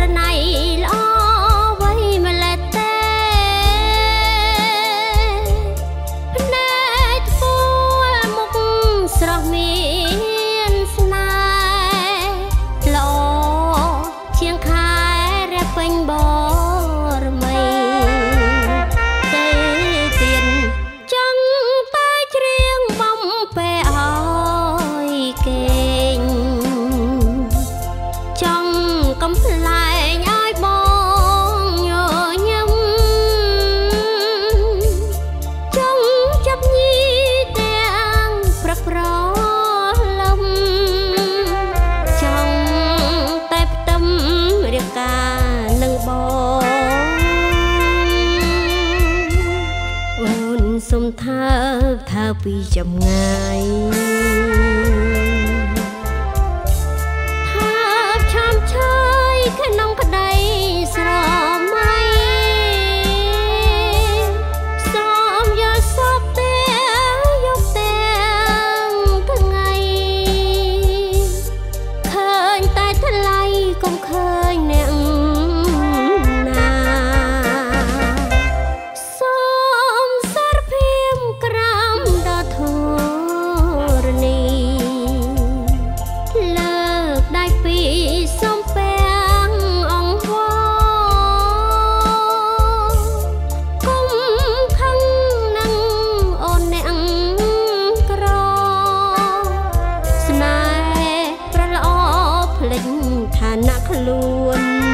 ឋានៈខ្លួន